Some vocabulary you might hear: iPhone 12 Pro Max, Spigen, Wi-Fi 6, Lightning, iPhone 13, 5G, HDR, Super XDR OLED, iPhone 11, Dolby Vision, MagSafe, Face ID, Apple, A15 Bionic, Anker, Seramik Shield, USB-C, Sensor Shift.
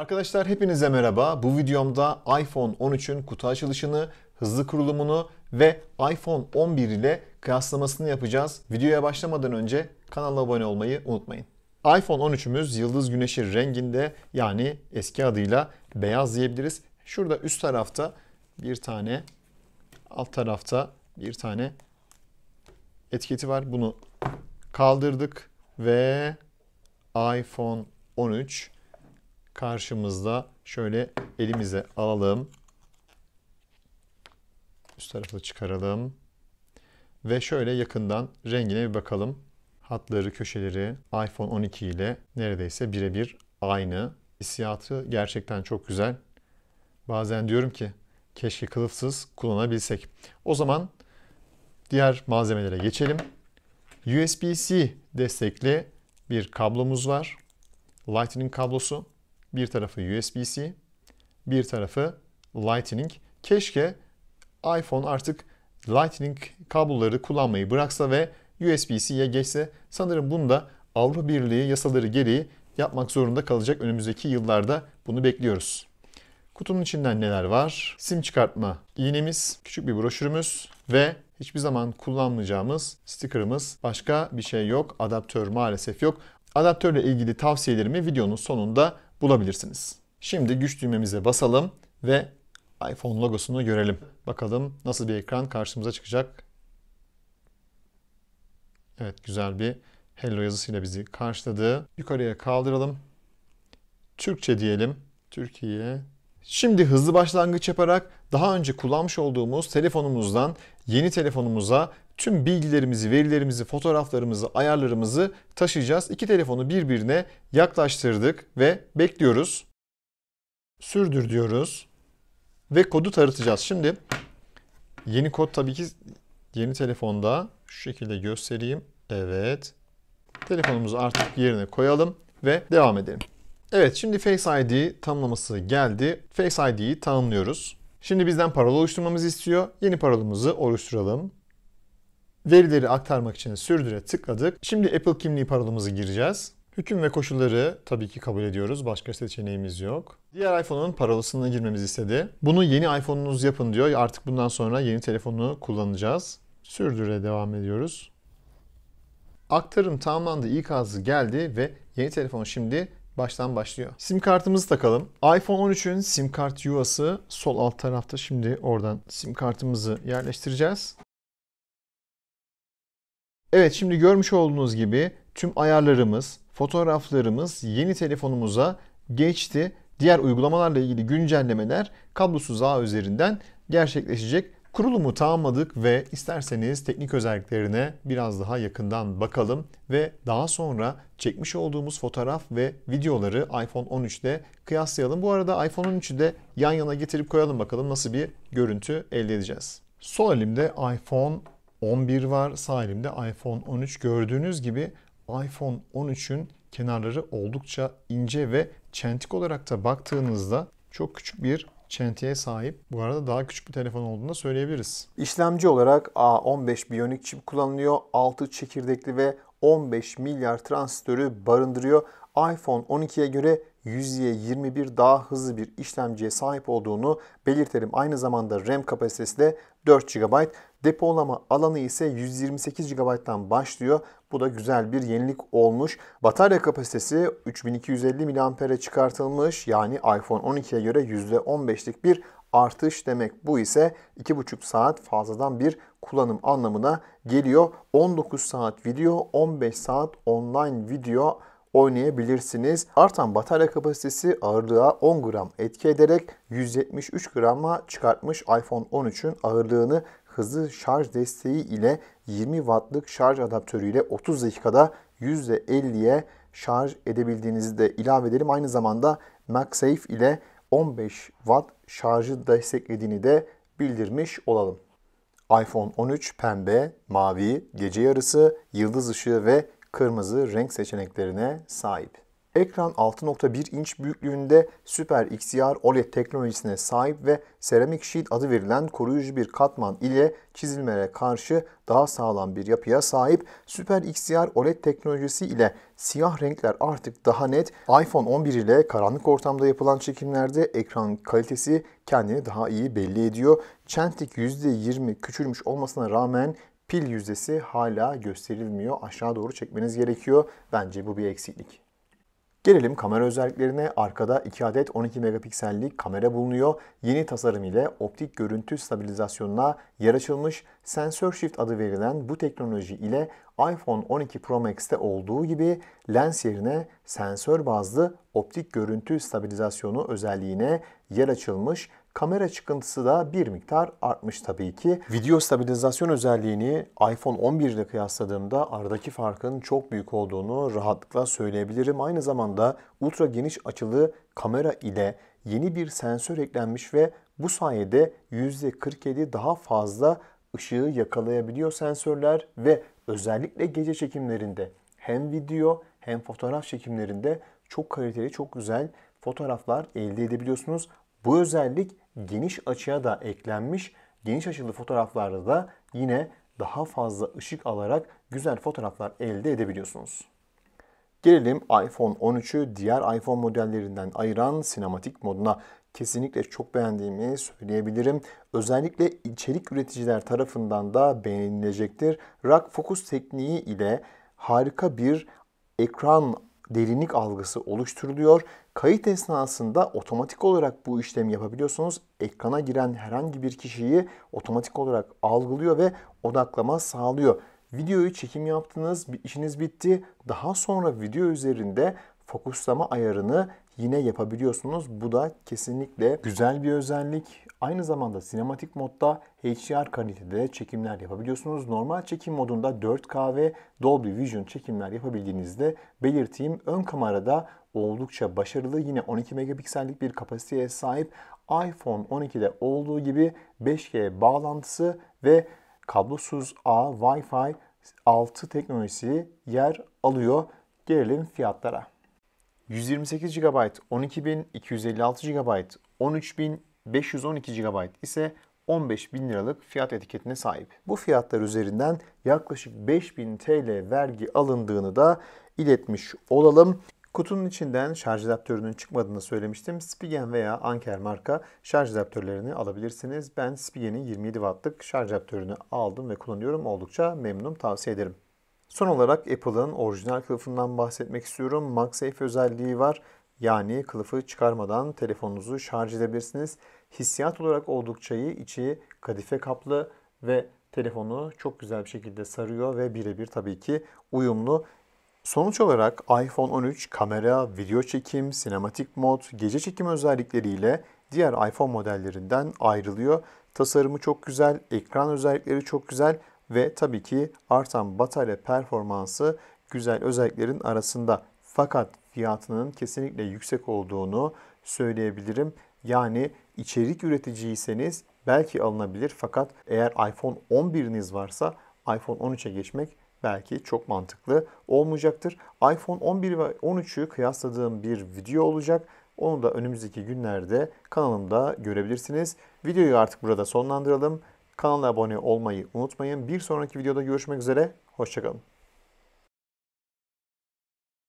Arkadaşlar hepinize merhaba. Bu videomda iPhone 13'ün kutu açılışını, hızlı kurulumunu ve iPhone 11 ile kıyaslamasını yapacağız. Videoya başlamadan önce kanala abone olmayı unutmayın. iPhone 13'ümüz yıldız güneşi renginde, yani eski adıyla beyaz diyebiliriz. Şurada üst tarafta bir tane, alt tarafta bir tane etiketi var. Bunu kaldırdık ve iPhone 13 karşımızda. Şöyle elimize alalım. Üst tarafı çıkaralım. Ve şöyle yakından rengine bir bakalım. Hatları, köşeleri iPhone 12 ile neredeyse birebir aynı. Hissiyatı gerçekten çok güzel. Bazen diyorum ki keşke kılıfsız kullanabilsek. O zaman diğer malzemelere geçelim. USB-C destekli bir kablomuz var. Lightning kablosu. Bir tarafı USB-C, bir tarafı Lightning. Keşke iPhone artık Lightning kabloları kullanmayı bıraksa ve USB-C'ye geçse. Sanırım bunu da Avrupa Birliği yasaları gereği yapmak zorunda kalacak. Önümüzdeki yıllarda bunu bekliyoruz. Kutunun içinden neler var? SIM çıkartma iğnemiz, küçük bir broşürümüz ve hiçbir zaman kullanmayacağımız sticker'ımız. Başka bir şey yok. Adaptör maalesef yok. Adaptörle ilgili tavsiyelerimi videonun sonunda bulabilirsiniz. Şimdi güç düğmemize basalım ve iPhone logosunu görelim. Bakalım nasıl bir ekran karşımıza çıkacak. Evet, güzel bir hello yazısıyla bizi karşıladı. Yukarıya kaldıralım. Türkçe diyelim. Türkiye. Şimdi hızlı başlangıç yaparak daha önce kullanmış olduğumuz telefonumuzdan yeni telefonumuza tüm bilgilerimizi, verilerimizi, fotoğraflarımızı, ayarlarımızı taşıyacağız. İki telefonu birbirine yaklaştırdık ve bekliyoruz. Sürdür diyoruz. Ve kodu taratacağız. Şimdi yeni kod tabii ki yeni telefonda. Şu şekilde göstereyim. Evet. Telefonumuzu artık yerine koyalım ve devam edelim. Evet, şimdi Face ID tanımlaması geldi. Face ID'yi tanımlıyoruz. Şimdi bizden parola oluşturmamızı istiyor. Yeni parolamızı oluşturalım. Verileri aktarmak için sürdüre tıkladık. Şimdi Apple kimliği parolamızı gireceğiz. Hüküm ve koşulları tabii ki kabul ediyoruz. Başka seçeneğimiz yok. Diğer iPhone'un parolasını girmemizi istedi. Bunu yeni iPhone'unuz yapın diyor. Artık bundan sonra yeni telefonu kullanacağız. Sürdüre devam ediyoruz. Aktarım tamamlandı. İkazı geldi ve yeni telefon şimdi baştan başlıyor. SIM kartımızı takalım. iPhone 13'ün SIM kart yuvası sol alt tarafta. Şimdi oradan SIM kartımızı yerleştireceğiz. Evet, şimdi görmüş olduğunuz gibi tüm ayarlarımız, fotoğraflarımız yeni telefonumuza geçti. Diğer uygulamalarla ilgili güncellemeler kablosuz ağ üzerinden gerçekleşecek. Kurulumu tamamladık ve isterseniz teknik özelliklerine biraz daha yakından bakalım ve daha sonra çekmiş olduğumuz fotoğraf ve videoları iPhone 13'te kıyaslayalım. Bu arada iPhone 13'ü de yan yana getirip koyalım, bakalım nasıl bir görüntü elde edeceğiz. Sol elimde iPhone 11 var. Sağ elimde iPhone 13. Gördüğünüz gibi iPhone 13'ün kenarları oldukça ince ve çentik olarak da baktığınızda çok küçük bir çentiğe sahip. Bu arada daha küçük bir telefon olduğunu da söyleyebiliriz. İşlemci olarak A15 Bionic çip kullanılıyor. 6 çekirdekli ve 15 milyar transistörü barındırıyor. iPhone 12'ye göre 100'ye 21 daha hızlı bir işlemciye sahip olduğunu belirtelim. Aynı zamanda RAM kapasitesi de 4 GB. Depolama alanı ise 128 GB'dan başlıyor. Bu da güzel bir yenilik olmuş. Batarya kapasitesi 3250 mAh'e çıkartılmış. Yani iPhone 12'ye göre %15'lik bir artış demek. Bu ise 2,5 saat fazladan bir kullanım anlamına geliyor. 19 saat video, 15 saat online video oynayabilirsiniz. Artan batarya kapasitesi ağırlığa 10 gram etki ederek 173 grama çıkartmış. iPhone 13'ün ağırlığını hızlı şarj desteği ile 20 wattlık şarj adaptörüyle 30 dakikada %50'ye şarj edebildiğinizi de ilave edelim. Aynı zamanda MagSafe ile 15 watt şarjı desteklediğini de bildirmiş olalım. iPhone 13 pembe, mavi, gece yarısı, yıldız ışığı ve kırmızı renk seçeneklerine sahip. Ekran 6.1 inç büyüklüğünde Super XDR OLED teknolojisine sahip ve Seramik Shield adı verilen koruyucu bir katman ile çizilmelere karşı daha sağlam bir yapıya sahip. Super XDR OLED teknolojisi ile siyah renkler artık daha net. iPhone 11 ile karanlık ortamda yapılan çekimlerde ekran kalitesi kendini daha iyi belli ediyor. Çentik %20 küçülmüş olmasına rağmen pil yüzdesi hala gösterilmiyor. Aşağı doğru çekmeniz gerekiyor. Bence bu bir eksiklik. Gelelim kamera özelliklerine. Arkada 2 adet 12 megapiksellik kamera bulunuyor. Yeni tasarım ile optik görüntü stabilizasyonuna yer açılmış. Sensor Shift adı verilen bu teknoloji ile iPhone 12 Pro Max'te olduğu gibi lens yerine sensör bazlı optik görüntü stabilizasyonu özelliğine yer açılmış. Kamera çıkıntısı da bir miktar artmış tabii ki. Video stabilizasyon özelliğini iPhone 11 ile kıyasladığımda aradaki farkın çok büyük olduğunu rahatlıkla söyleyebilirim. Aynı zamanda ultra geniş açılı kamera ile yeni bir sensör eklenmiş ve bu sayede %47 daha fazla ışığı yakalayabiliyor sensörler ve özellikle gece çekimlerinde hem video hem fotoğraf çekimlerinde çok kaliteli, çok güzel fotoğraflar elde edebiliyorsunuz. Bu özellik geniş açıya da eklenmiş. Geniş açılı fotoğraflarda da yine daha fazla ışık alarak güzel fotoğraflar elde edebiliyorsunuz. Gelelim iPhone 13'ü diğer iPhone modellerinden ayıran sinematik moduna. Kesinlikle çok beğendiğimi söyleyebilirim. Özellikle içerik üreticiler tarafından da beğenilecektir. Rack fokus tekniği ile harika bir ekran derinlik algısı oluşturuluyor. Kayıt esnasında otomatik olarak bu işlemi yapabiliyorsunuz. Ekrana giren herhangi bir kişiyi otomatik olarak algılıyor ve odaklama sağlıyor. Videoyu çekim yaptınız, işiniz bitti. Daha sonra video üzerinde fokuslama ayarını yine yapabiliyorsunuz. Bu da kesinlikle güzel bir özellik. Aynı zamanda sinematik modda HDR kalitede çekimler yapabiliyorsunuz. Normal çekim modunda 4K ve Dolby Vision çekimler yapabildiğinizde belirteyim. Ön kamerada oldukça başarılı. Yine 12 megapiksellik bir kapasiteye sahip. iPhone 12'de olduğu gibi 5G bağlantısı ve kablosuz Wi-Fi 6 teknolojisi yer alıyor. Gelelim fiyatlara. 128 GB 12.000, 256 GB 13.000, 512 GB ise 15.000 liralık fiyat etiketine sahip. Bu fiyatlar üzerinden yaklaşık 5.000 TL vergi alındığını da iletmiş olalım. Kutunun içinden şarj adaptörünün çıkmadığını söylemiştim. Spigen veya Anker marka şarj adaptörlerini alabilirsiniz. Ben Spigen'in 27 wattlık şarj adaptörünü aldım ve kullanıyorum. Oldukça memnunum, tavsiye ederim. Son olarak Apple'ın orijinal kılıfından bahsetmek istiyorum. MagSafe özelliği var. Yani kılıfı çıkarmadan telefonunuzu şarj edebilirsiniz. Hissiyat olarak oldukça iyi. İçi kadife kaplı ve telefonu çok güzel bir şekilde sarıyor ve birebir tabii ki uyumlu. Sonuç olarak iPhone 13 kamera, video çekim, sinematik mod, gece çekim özellikleriyle diğer iPhone modellerinden ayrılıyor. Tasarımı çok güzel, ekran özellikleri çok güzel. Ve tabii ki artan batarya performansı güzel özelliklerin arasında. Fakat fiyatının kesinlikle yüksek olduğunu söyleyebilirim. Yani içerik üreticiyseniz belki alınabilir. Fakat eğer iPhone 11'iniz varsa iPhone 13'e geçmek belki çok mantıklı olmayacaktır. iPhone 11 ve 13'ü kıyasladığım bir video olacak. Onu da önümüzdeki günlerde kanalımda görebilirsiniz. Videoyu artık burada sonlandıralım. Kanala abone olmayı unutmayın. Bir sonraki videoda görüşmek üzere. Hoşça kalın.